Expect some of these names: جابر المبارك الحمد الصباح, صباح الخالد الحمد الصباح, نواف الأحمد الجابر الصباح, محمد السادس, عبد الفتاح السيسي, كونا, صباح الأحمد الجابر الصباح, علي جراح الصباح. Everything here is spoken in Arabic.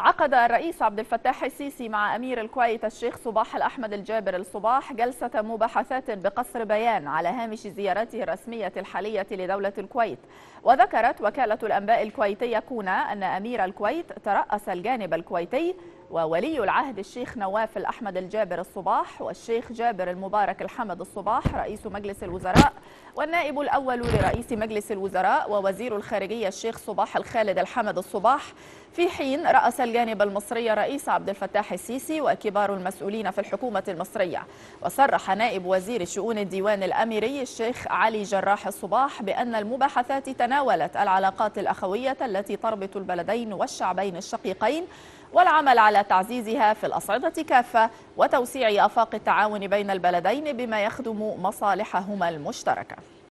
عقد الرئيس عبد الفتاح السيسي مع أمير الكويت الشيخ صباح الأحمد الجابر الصباح جلسة مباحثات بقصر بيان على هامش زيارته الرسمية الحالية لدولة الكويت. وذكرت وكالة الأنباء الكويتية كونا أن أمير الكويت ترأس الجانب الكويتي وولي العهد الشيخ نواف الأحمد الجابر الصباح والشيخ جابر المبارك الحمد الصباح رئيس مجلس الوزراء والنائب الأول لرئيس مجلس الوزراء ووزير الخارجية الشيخ صباح الخالد الحمد الصباح، في حين رأس الجانب المصري الرئيس عبد الفتاح السيسي وكبار المسؤولين في الحكومة المصرية. وصرح نائب وزير شؤون الديوان الأميري الشيخ علي جراح الصباح بأن المباحثات تناولت العلاقات الأخوية التي تربط البلدين والشعبين الشقيقين والعمل على تعزيزها في الأصعدة كافة وتوسيع آفاق التعاون بين البلدين بما يخدم مصالحهما المشتركة.